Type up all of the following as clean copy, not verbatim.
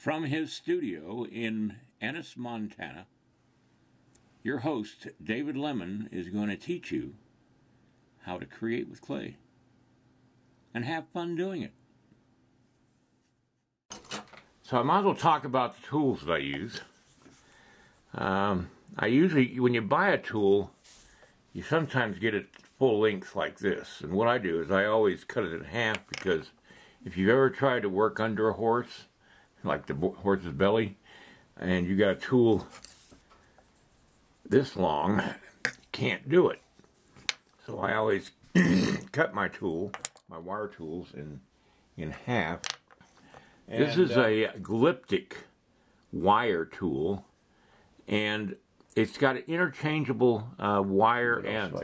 From his studio in Ennis, Montana, your host, David Lemon, is going to teach you how to create with clay and have fun doing it. So I might as well talk about the tools that I use. I usually, when you buy a tool, you sometimes get it full length like this. And what I do is I always cut it in half, because if you've ever tried to work under a horse, like the horse's belly, and you got a tool this long, can't do it. So I always cut my tool, my wire tools, in half. And this is a gliptic wire tool, and it's got an interchangeable wire end.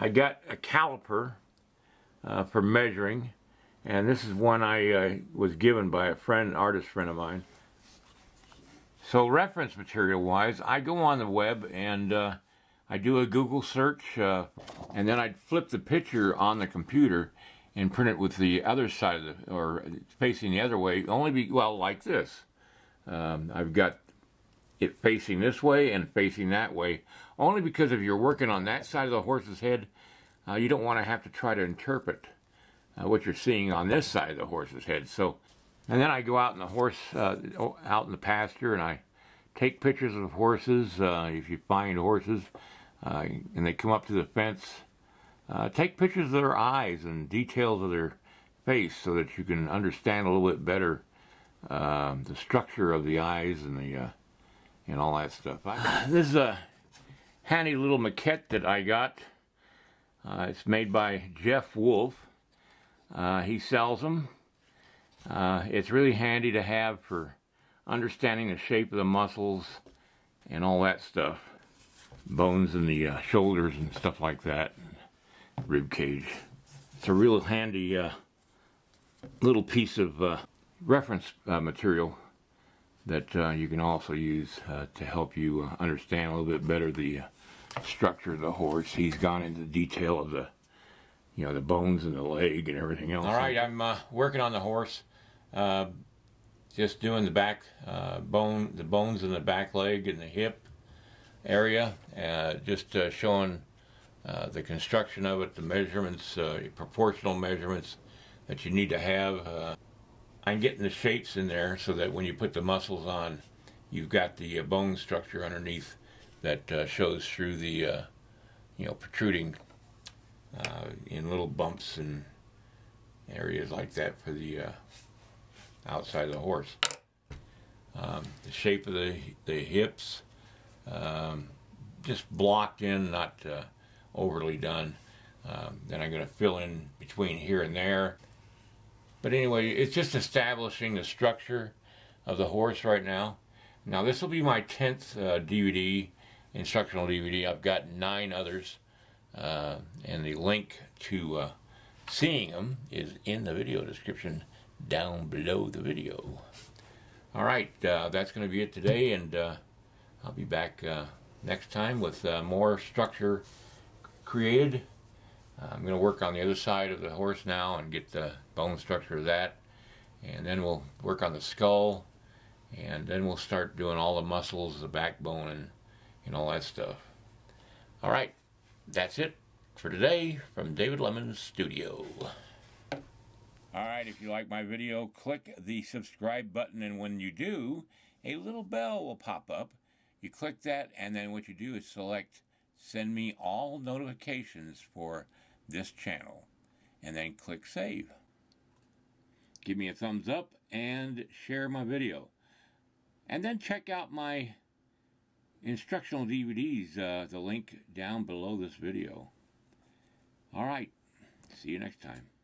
I got a caliper for measuring. And this is one I was given by a friend, artist friend of mine. So reference material wise, I go on the web and I do a Google search, and then I'd flip the picture on the computer and print it with the other side of the, or facing the other way, only be, well, like this. I've got it facing this way and facing that way, only because if you're working on that side of the horse's head, you don't want to have to try to interpret what you're seeing on this side of the horse's head. So, and then I go out in the horse, out in the pasture, and I take pictures of horses. If you find horses, and they come up to the fence, take pictures of their eyes and details of their face, so that you can understand a little bit better the structure of the eyes and the and all that stuff. This is a handy little maquette that I got. It's made by Jeff Wolf. He sells them. It's really handy to have for understanding the shape of the muscles and all that stuff. Bones in the shoulders and stuff like that. Rib cage. It's a real handy little piece of reference material that you can also use to help you understand a little bit better the structure of the horse. He's gone into detail of the, you know, the bones and the leg and everything else. All right, I'm working on the horse, just doing the back bone, the bones in the back leg and the hip area, just showing the construction of it, the measurements, proportional measurements that you need to have. I'm getting the shapes in there so that when you put the muscles on, you've got the bone structure underneath that shows through the, you know, protruding in little bumps and areas like that for the outside of the horse. The shape of the hips, just blocked in, not overly done. Then I'm going to fill in between here and there. But anyway, it's just establishing the structure of the horse right now. Now this will be my 10th DVD, instructional DVD. I've got 9 others. And the link to seeing them is in the video description down below the video. All right, that's going to be it today, and I'll be back next time with more structure created. I'm going to work on the other side of the horse now and get the bone structure of that, and then we'll work on the skull, and then we'll start doing all the muscles, the backbone, and all that stuff. All right. That's it for today from David Lemon's studio. Alright, if you like my video, click the subscribe button, and when you do, a little bell will pop up. You click that, and then what you do is select send me all notifications for this channel, and then click save. Give me a thumbs up and share my video. And then check out my instructional DVDs, the link down below this video. All right, see you next time.